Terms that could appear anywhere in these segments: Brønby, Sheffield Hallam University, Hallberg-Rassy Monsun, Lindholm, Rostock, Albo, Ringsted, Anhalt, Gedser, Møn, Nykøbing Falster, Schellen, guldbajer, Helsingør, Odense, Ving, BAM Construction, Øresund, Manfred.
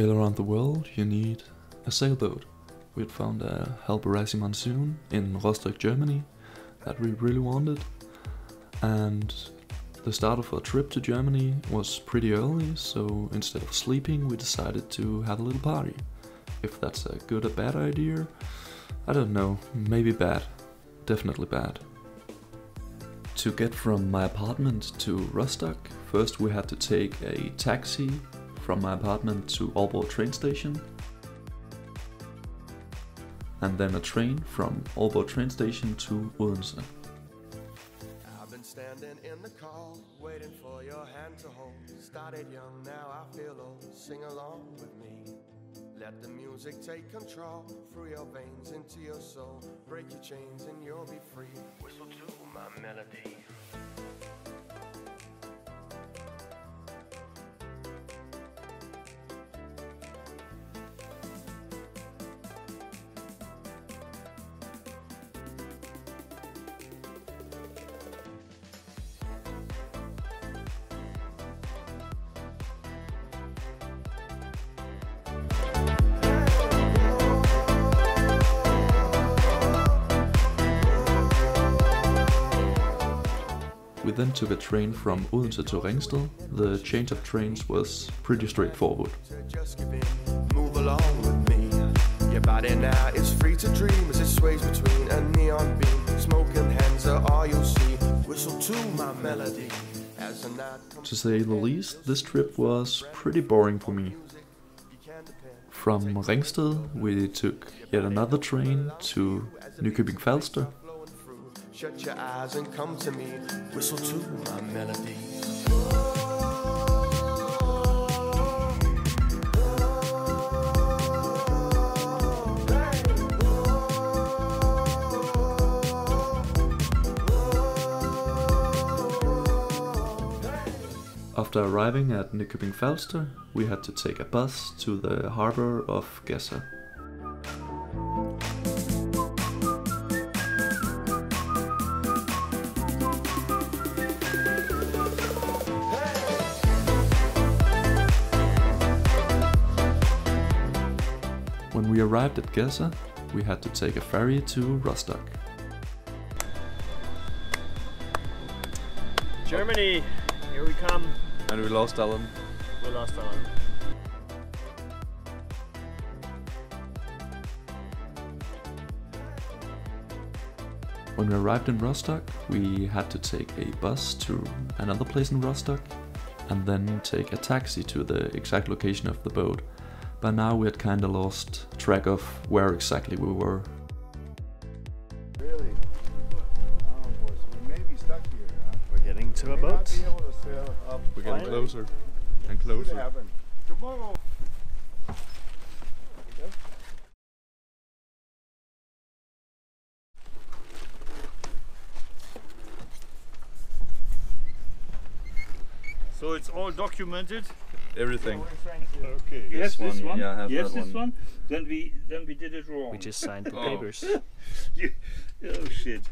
sail around the world, you need a sailboat. We'd found a Hallberg-Rassy Monsun in Rostock, Germany, that we really wanted, and the start of our trip to Germany was pretty early, so instead of sleeping we decided to have a little party. If that's a good or bad idea, I don't know, maybe bad, definitely bad. To get from my apartment to Rostock, first we had to take a taxi from my apartment to Aalborg train station, and then a train from Aalborg train station to Odense. I've been standing in the cold, waiting for your hand to hold. Started young, now I feel old. Sing along with me. Let the music take control through your veins into your soul. Break your chains and you'll be free. Whistle to my melody. We then took a train from Odense to Ringsted. The change of trains was pretty straightforward. Move along with me. Your body now is free to dream as it sways between a neon beam. Smoking hands are all you'll see. Whistle to my melody. To say the least, this trip was pretty boring for me. From Ringsted, we took yet another train to Nykøbing Falster. Shut your eyes and come to me, whistle to my melody. After arriving at Nykøbing Falster, we had to take a bus to the harbor of Gedser. When we arrived at Gedser, we had to take a ferry to Rostock. Germany, here we come. And we lost Alan. We lost Alan. When we arrived in Rostock, we had to take a bus to another place in Rostock, and then take a taxi to the exact location of the boat. By now we had kinda lost track of where exactly we were. Really? Oh, boy, so we may be stuck here, huh? We're getting to a boat. We're getting closer and closer. Tomorrow. So it's all documented. Everything. Okay. Yes, this one. Yeah, I have yes, that this one. Then we did it wrong. We just signed the papers. You, oh shit!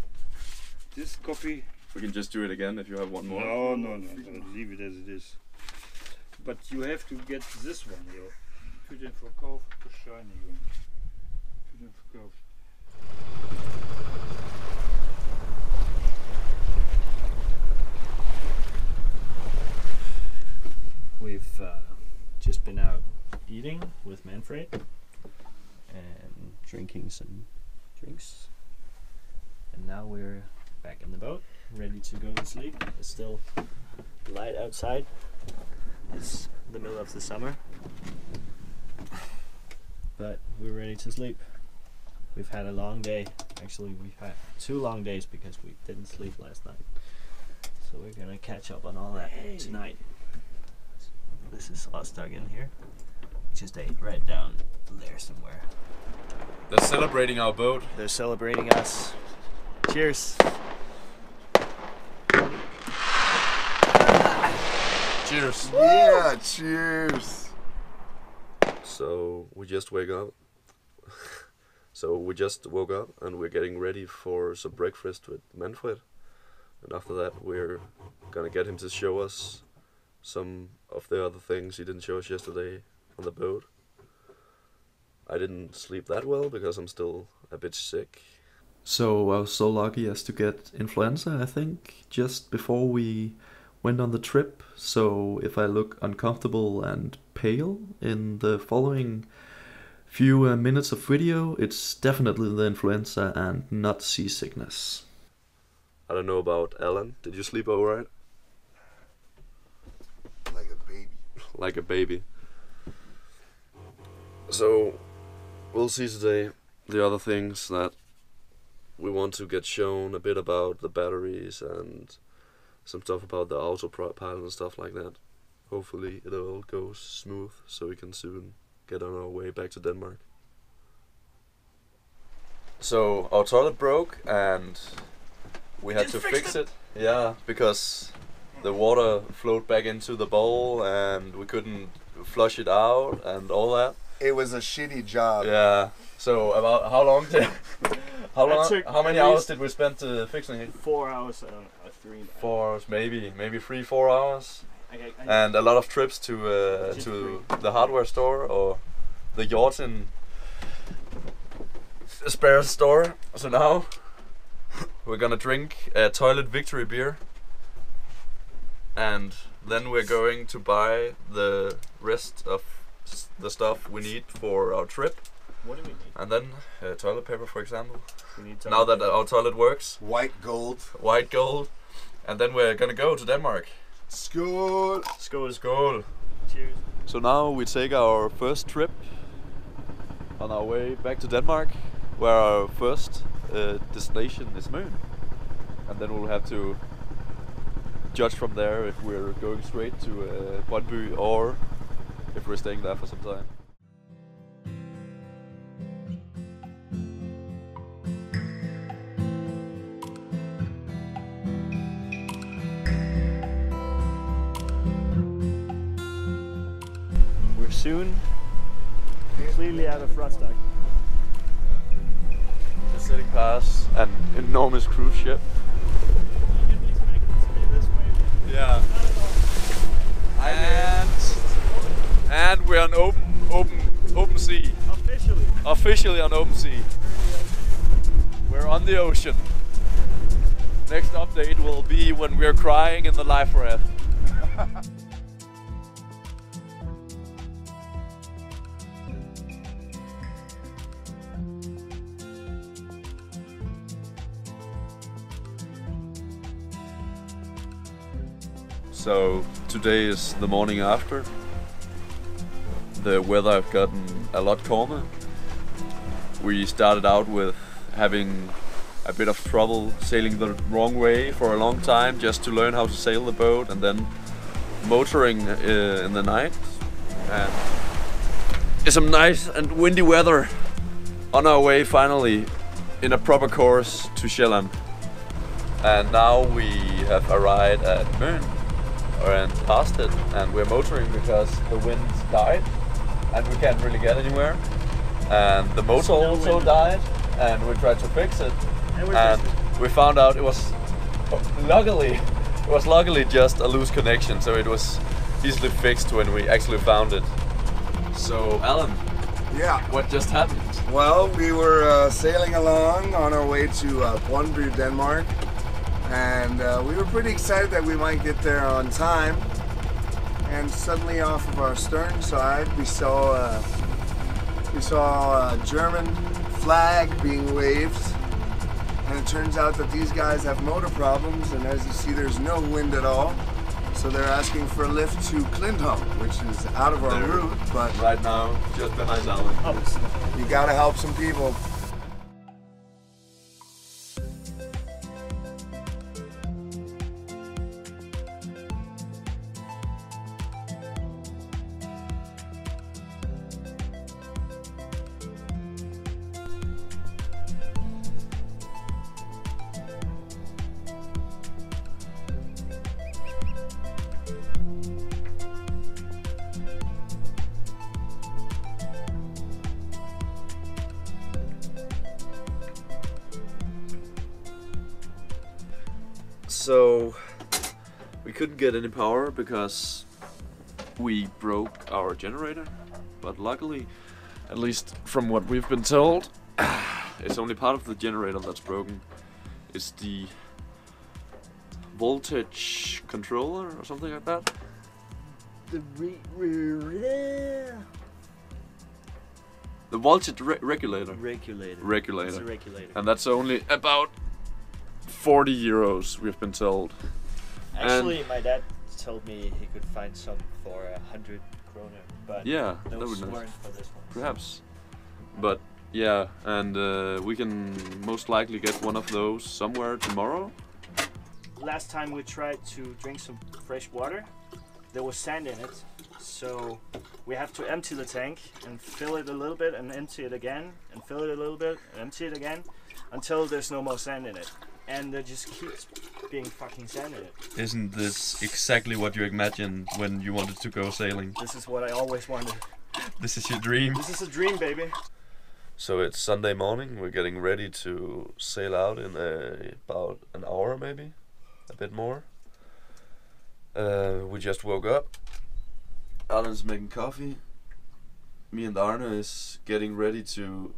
This copy. We can just do it again if you have one more. No, no, no, no. Leave it as it is. But you have to get this one here. Put in for Kauf, for shiny one. Put in for Kauf. We've just been out eating with Manfred and drinking some drinks, and now we're back in the boat, ready to go to sleep. It's still light outside. It's the middle of the summer, but we're ready to sleep. We've had a long day. Actually, we've had 2 long days because we didn't sleep last night. So we're gonna catch up on all that tonight. This is all stuck in here. Just ate right down there somewhere. They're celebrating our boat. They're celebrating us. Cheers. Cheers. Woo! Yeah, cheers. So we just wake up. So we just woke up and we're getting ready for some breakfast with Manfred. And after that we're gonna get him to show us some of the other things he didn't show us yesterday on the boat. I didn't sleep that well because I'm still a bit sick. So I was so lucky as to get influenza, I think, just before we went on the trip. So if I look uncomfortable and pale in the following few minutes of video, it's definitely the influenza and not seasickness. I don't know about Alan. Did you sleep all right? Like a baby. Like a baby. So we'll see today the other things that we want to get shown, a bit about the batteries and some stuff about the autopilot and stuff like that. Hopefully it all goes smooth so we can soon get on our way back to Denmark. So our toilet broke and we had to fix it. Yeah, because the water flowed back into the bowl and we couldn't flush it out and all that. It was a shitty job. Yeah. So about how long did how many hours did we spend fixing it? 4 hours, 3 hours. 4 hours, maybe 3-4 hours. And a lot of trips to the hardware store or the Jorten spare store. So now we're gonna drink a Toilet Victory beer, and then we're going to buy the rest of the stuff we need for our trip. What do we need? And then toilet paper, for example. We need now that our toilet works. White gold. White gold. And then we're gonna go to Denmark. Skål! Skål, skål! Cheers! So now we take our first trip on our way back to Denmark, where our first destination is Møn. And then we'll have to judge from there if we're going straight to Brønby or if we're staying there for some time. We're soon completely out of Rostock. We're sitting past an enormous cruise ship. You didn't expect it to be this way. Yeah. And we're on open sea. Officially. Officially on open sea. We're on the ocean. Next update will be when we're crying in the life raft. So today is the morning after. The weather have gotten a lot calmer. We started out with having a bit of trouble sailing the wrong way for a long time just to learn how to sail the boat, and then motoring in the night. And it's some nice and windy weather. On our way finally in a proper course to Schellen. And now we have arrived at Møn and past it, and we're motoring because the wind died. And we can't really get anywhere. And the motor also died, and we tried to fix it. And we found out it was luckily just a loose connection, so it was easily fixed when we actually found it. So Alan, yeah, what just happened? Well, we were sailing along on our way to Brønby, Denmark, and we were pretty excited that we might get there on time. And suddenly, off of our stern side, we saw a German flag being waved, and it turns out that these guys have motor problems. And as you see, there's no wind at all, so they're asking for a lift to Lindholm, which is out of our route. But right now, just behind Albo, you gotta help some people. So we couldn't get any power because we broke our generator, but luckily At least from what we've been told. It's only part of the generator that's broken. It's the voltage controller or something like that. The voltage regulator. Regulator. It's a regulator. And that's only about 40 euros, we've been told. Actually, and my dad told me he could find some for 100 kroner, but yeah, those weren't nice for this one. Perhaps. But yeah, and we can most likely get one of those somewhere tomorrow. Last time we tried to drink some fresh water, there was sand in it, so we have to empty the tank and fill it a little bit and empty it again and fill it a little bit and empty it again until there's no more sand in it. And there just keeps being fucking sand in it. Isn't this exactly what you imagined when you wanted to go sailing? This is what I always wanted. This is your dream. This is a dream, baby. So it's Sunday morning, we're getting ready to sail out in about an hour maybe, a bit more. We just woke up. Alan's making coffee. Me and Arne is getting ready to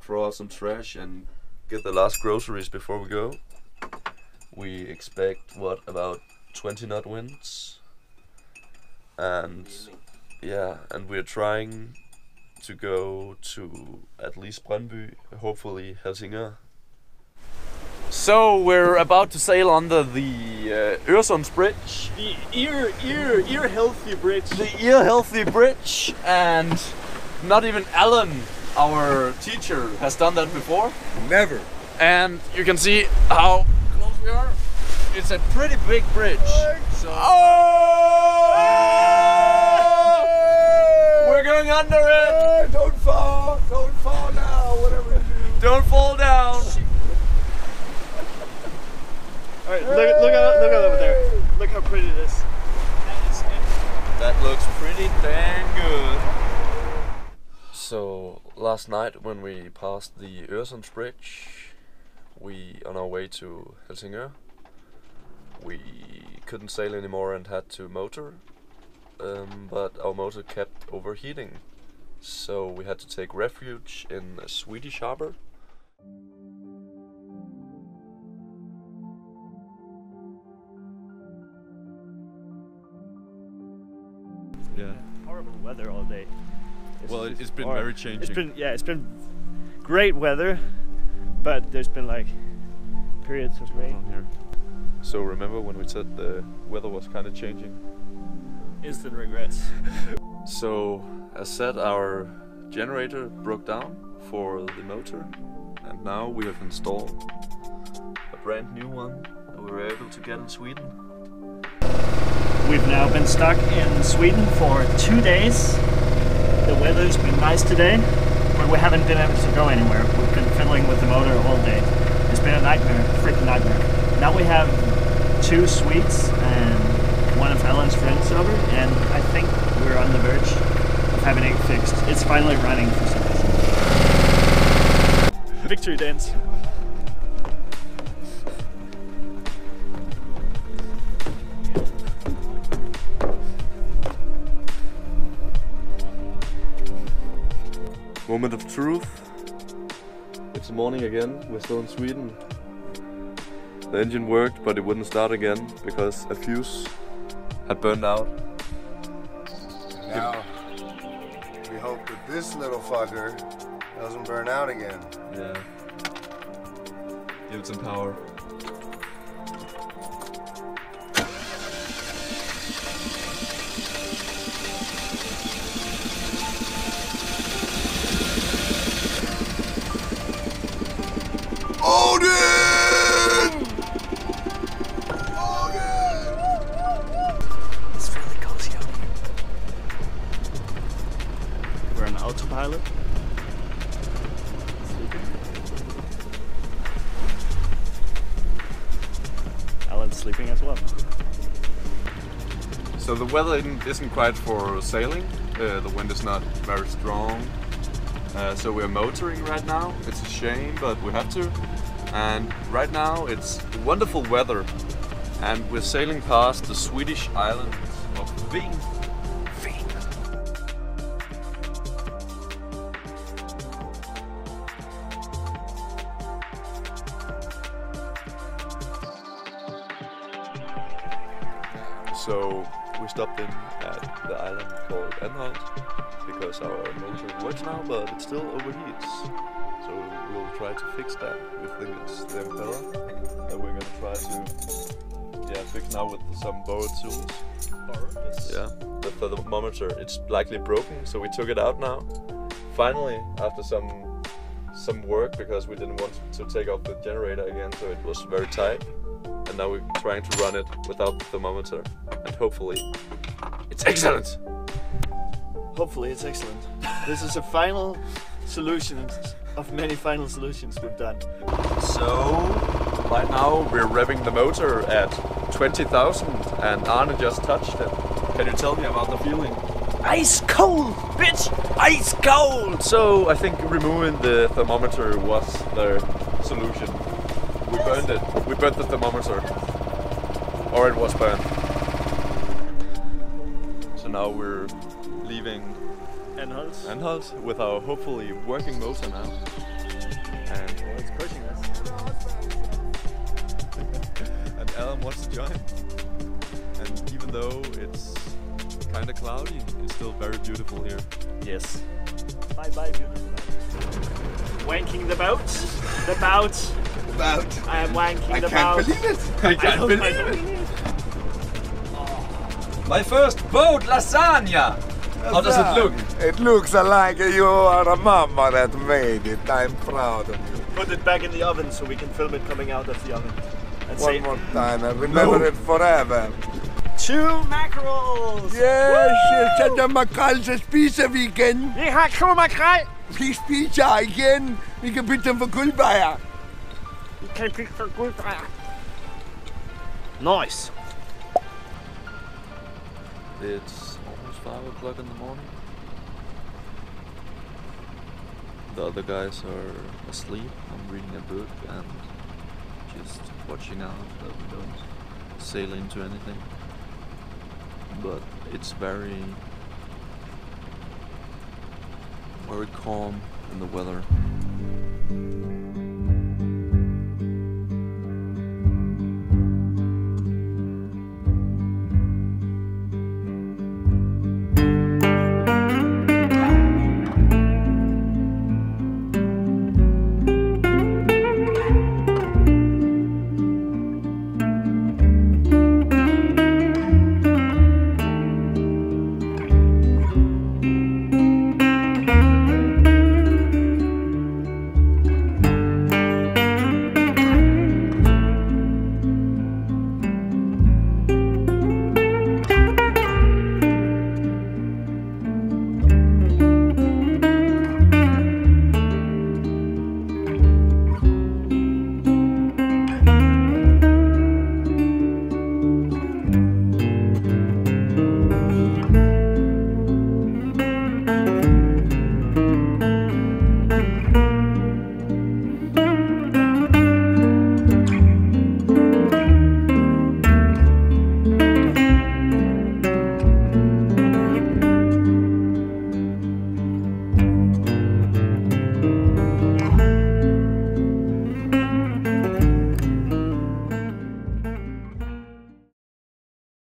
throw out some trash and get the last groceries before we go. We expect, what, about 20 knot winds? And yeah, and we're trying to go to at least Brønby, hopefully Helsingør. So we're about to sail under the Øresund bridge. The ear-healthy bridge. The ear-healthy bridge, and not even Alan, our teacher, has done that before. Never. And you can see how close we are. It's a pretty big bridge. So oh! We're going under it. Don't fall now, whatever you do. Don't fall down. All right, look over there. Look how pretty it is. That is good. That looks pretty dang good. So last night when we passed the Øresund bridge, we on our way to Helsingør, we couldn't sail anymore and had to motor, but our motor kept overheating, so we had to take refuge in a Swedish harbor. Yeah. Horrible weather all day. Well, it's been very changing. It's been great weather, but there's been like periods of rain here. So remember when we said the weather was kind of changing? Instant regrets. So as said, our generator broke down for the motor, and now we have installed a brand new one that we were able to get in Sweden. We've now been stuck in Sweden for 2 days. The weather's been nice today, but we haven't been able to go anywhere. We've been fiddling with the motor all day. It's been a nightmare, a freaking nightmare. Now we have 2 Swedes and one of Alan's friends over, and I think we're on the verge of having it fixed. It's finally running for some reason. Victory dance. Moment of truth. It's morning again, we're still in Sweden. The engine worked, but it wouldn't start again because a fuse had burned out. Now, we hope that this little fucker doesn't burn out again. Yeah. Give it some power. Sleeping as well. So the weather isn't quite for sailing, the wind is not very strong, so we're motoring right now. It's a shame, but we have to, and right now it's wonderful weather and we're sailing past the Swedish island of Ving. So we stopped in at the island called Anhalt because our motor works now, but it still overheats. So we'll try to fix that. We think it's the impeller that we're gonna try to fix now with some borrowed tools. Yeah, the thermometer, it's likely broken, so we took it out now. Finally, after some work, because we didn't want to take off the generator again, so it was very tight. And now we're trying to run it without the thermometer, and hopefully it's excellent. Hopefully it's excellent. This is a final solution of many final solutions we've done. So right now we're revving the motor at 20,000, and Arne just touched it. Can you tell me about the feeling? Ice cold, bitch! Ice cold! So I think removing the thermometer was the solution. We burned it. We burnt the thermometer. Or it was burned. So now we're leaving Anhalt with our hopefully working motor now. And it's pushing us. And Alan wants to join. And even though it's kinda cloudy, it's still very beautiful here. Yes. Bye bye beautiful. Wanking the boat. The boat. About. I am wanking I the boat. I can't believe it. Oh. My first boat, lasagna. How does it look? It looks like you are a mama that made it. I'm proud of you. Put it back in the oven so we can film it coming out of the oven. And one more time, I remember it forever. 2 mackerels. Yes, så der makrel, så spiser vi igen. Vi har 2 makrel. Vi spiser igen. Vi kan bytte dem for guldbajer. You can pick for good fire. Nice. It's almost 5 o'clock in the morning. The other guys are asleep. I'm reading a book and just watching out that we don't sail into anything. But it's very, very calm in the weather.